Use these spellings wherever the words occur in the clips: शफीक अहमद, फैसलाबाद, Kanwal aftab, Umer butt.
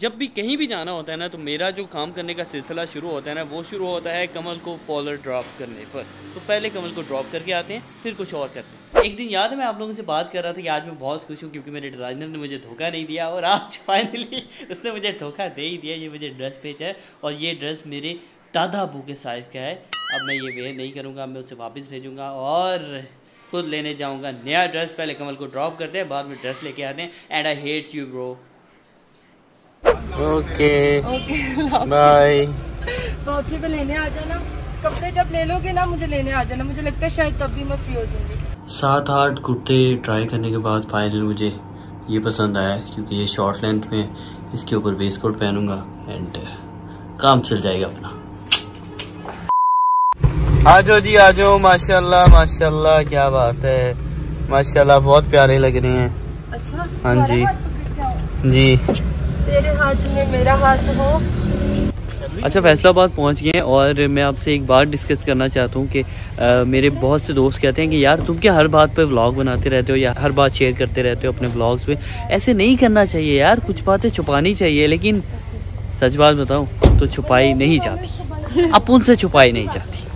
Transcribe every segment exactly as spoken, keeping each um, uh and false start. जब भी कहीं भी जाना होता है ना तो मेरा जो काम करने का सिलसिला शुरू होता है ना वो शुरू होता है कमल को कॉलर ड्रॉप करने पर। तो पहले कमल को ड्रॉप करके आते हैं फिर कुछ और करते हैं। एक दिन याद है मैं आप लोगों से बात कर रहा था कि आज मैं बहुत खुश हूँ क्योंकि मेरे डिज़ाइनर ने मुझे धोखा नहीं दिया और आज फाइनली उसने मुझे धोखा दे ही दिया। ये मुझे ड्रेस भेजा है और ये ड्रेस मेरे दादा अबू के साइज़ का है। अब मैं ये वेयर नहीं करूँगा, मैं उसे वापस भेजूँगा और खुद लेने जाऊँगा नया ड्रेस। पहले कमल को ड्रॉप करते हैं बाद में ड्रेस लेके आते हैं। And I hate you bro. Okay bye. वापसी पे लेने आ जाना। कपड़े जब ले लोगे ना मुझे लेने आ जाना। मुझे लगता है शायद तब भी मैं फ्री हो जाऊंगी। सात आठ कुर्ते ट्राई करने के बाद फाइनली मुझे ये पसंद आया क्योंकि ये शॉर्ट लेंथ में, इसके ऊपर वेस्ट कोट पहनूंगा एंड काम चल जाएगा अपना। आ जाओ जी आ जाओ। माशाल्लाह माशाल्लाह क्या बात है, माशाल्लाह बहुत प्यारे लग रहे हैं। अच्छा हाँ जी जी तेरे हाथ में मेरा हाथ हो। अच्छा फैसलाबाद पहुंच गए हैं और मैं आपसे एक बात डिस्कस करना चाहता हूं कि आ, मेरे बहुत से दोस्त कहते हैं कि यार तुम क्या हर बात पे व्लॉग बनाते रहते हो या हर बात शेयर करते रहते हो अपने व्लॉग्स में। ऐसे नहीं करना चाहिए यार, कुछ बातें छुपानी चाहिए। लेकिन सच बात बताऊं तो छुपाई नहीं जाती, अपन से छुपाई नहीं जाती।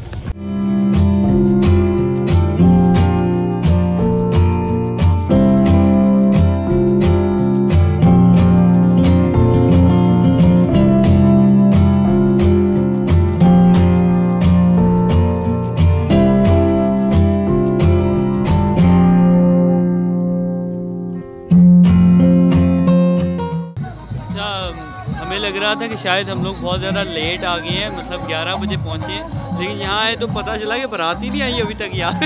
लग रहा था कि शायद हम लोग बहुत ज़्यादा लेट आ गए हैं, मतलब ग्यारह बजे पहुँचे हैं, लेकिन यहाँ आए तो पता चला कि बारात ही नहीं आई अभी तक यार।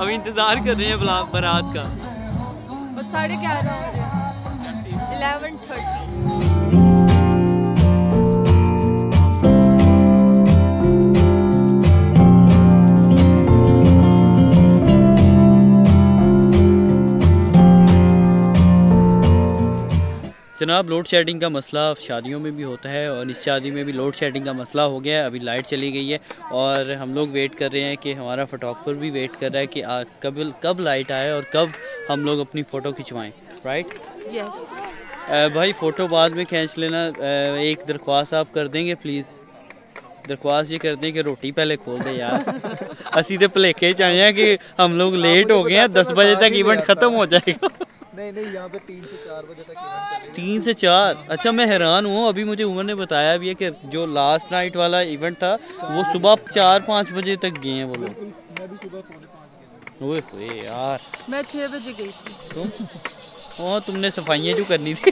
अभी इंतज़ार कर रहे हैं बारात का। बस साढ़े ग्यारह इलेवन थर्टी जनाब। लोड शेडिंग का मसला शादियों में भी होता है और इस शादी में भी लोड शेडिंग का मसला हो गया है। अभी लाइट चली गई है और हम लोग वेट कर रहे हैं कि हमारा फोटोग्राफर भी वेट कर रहा है कि कब कब लाइट आए और कब हम लोग अपनी फ़ोटो खिंचवाएं। राइट यस भाई, फ़ोटो बाद में खींच लेना। एक दरख्वास्त आप कर देंगे प्लीज़। दरख्वास्त ये कर दें कि रोटी पहले खोल दें यार। असी तो भलेखे च आए हैं कि हम लोग लेट हो गए हैं, दस बजे तक इवेंट ख़त्म हो जाएगा। नहीं नहीं यहाँ पे तीन से चार बजे तक। तीन से चार? अच्छा मैं हैरान हूँ। अभी मुझे उमर ने बताया भी है कि जो लास्ट नाइट वाला इवेंट था वो सुबह चार पाँच बजे तक गए हैं वो लोग। मैं भी सुबह पौने पाँच बजे। ओए होए यार मैं छः बजे गई थी। तुम और तुमने सफाइयाँ जो करनी थी।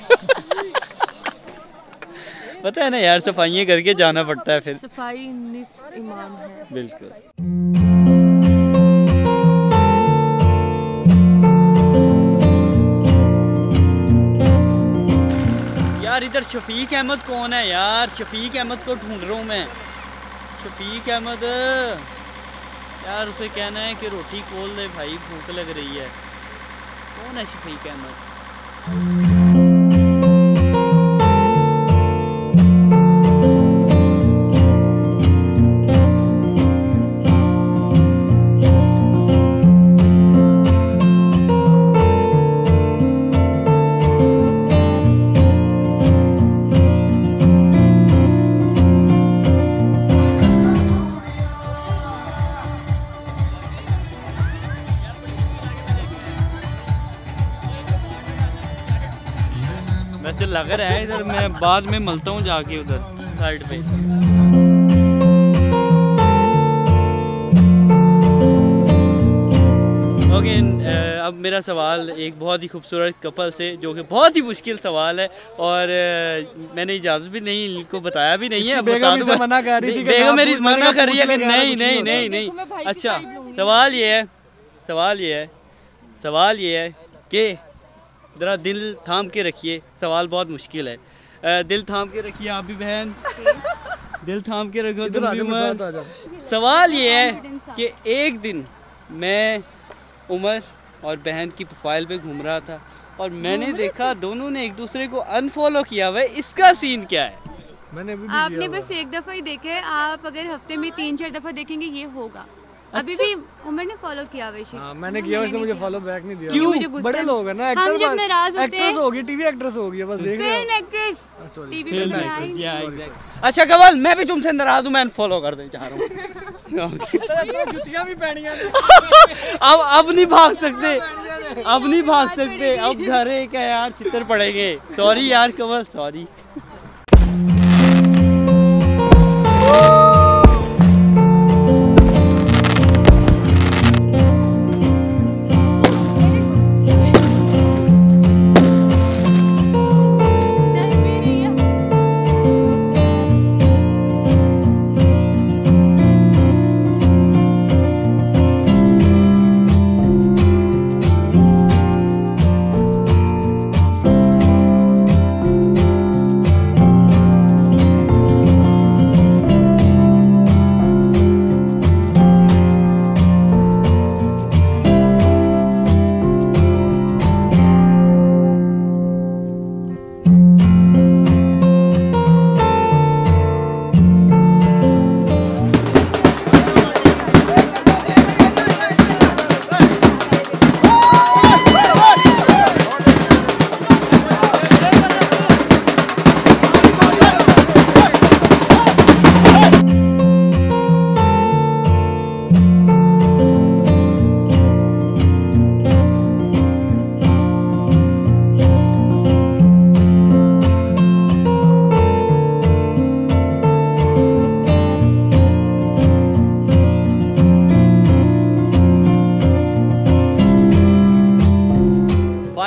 पता है ना यार सफाइयाँ करके जाना पड़ता है फिर। सफाई निफ्स ईमान है। बिल्कुल। यार इधर शफीक अहमद कौन है यार? शफीक अहमद को ढूंढ रहा हूँ मैं। शफीक अहमद यार उसे कहना है कि रोटी खोल दे भाई, भूख लग रही है। कौन है शफीक लग रहा है इधर। मैं बाद में मिलता हूँ जाके उधर साइड पे। ओके अब मेरा सवाल एक बहुत ही खूबसूरत कपल से, जो कि बहुत ही मुश्किल सवाल है और मैंने इजाज़त भी नहीं, इनको बताया भी नहीं है। अब बता दूं, मना कर रही थी बेगम, मेरी मना कर रही है कि नहीं नहीं नहीं नहीं। अच्छा सवाल ये है सवाल ये है सवाल ये है कि ज़रा दिल थाम के रखिए, सवाल बहुत मुश्किल है। आ, दिल थाम के रखिए आप भी बहन। दिल थाम के रखो। सवाल ये है कि एक दिन मैं उमर और बहन की प्रोफाइल पे घूम रहा था और मैंने देखा दोनों ने एक दूसरे को अनफॉलो किया हुआ है। इसका सीन क्या है? मैंने भी आपने बस एक दफ़ा ही देखा है। आप अगर हफ्ते में तीन चार दफ़ा देखेंगे ये होगा। अभी भी उमर ने फॉलो किया वैसे। हाँ, मैंने किया वैसे, मुझे फॉलो बैक नहीं दिया। क्यों? मुझे बड़े लोग हैं ना, एक्ट्रेस होगी, टीवी एक्ट्रेस होगी, बस देख फिल्म एक्ट्रेस, टीवी एक्ट्रेस। अच्छा कवल, मैं भी तुमसे नाराज हूँ, मैं फॉलो कर दे चाह रहा हूँ। जुतियाँ भी पहनियाँ, अब अब नहीं भाग सकते, अब नहीं भाग सकते, अब घर है क्या यार, चित्र पड़ेंगे। सॉरी यार Kawal, sorry.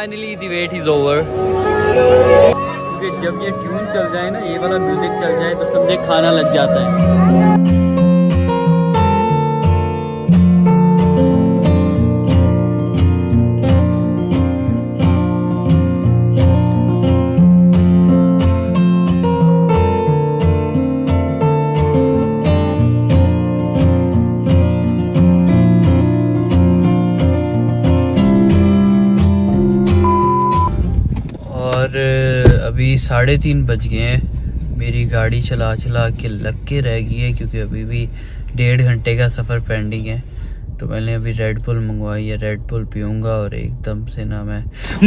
Finally the wait is over. क्योंकि जब ये ट्यून चल जाए ना, ये वाला म्यूजिक चल जाए तो समझे खाना लग जाता है। अभी साढ़े तीन बज गए हैं, मेरी गाड़ी चला चला के लग के रह गई है क्योंकि अभी भी डेढ़ घंटे का सफ़र पेंडिंग है। तो मैंने अभी रेड बुल मंगवाई है, रेड बुल पीऊँगा और एकदम से ना मैं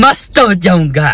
मस्त हो जाऊँगा।